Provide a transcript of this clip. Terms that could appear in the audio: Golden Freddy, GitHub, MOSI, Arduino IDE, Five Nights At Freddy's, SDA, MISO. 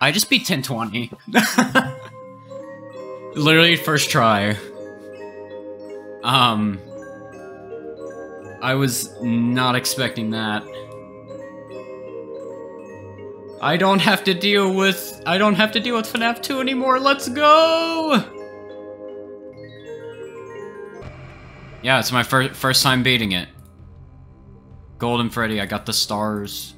I just beat 1020. Literally first try. I was not expecting that. I don't have to deal with FNAF 2 anymore. Let's go. Yeah, it's my first time beating it. Golden Freddy, I got the stars.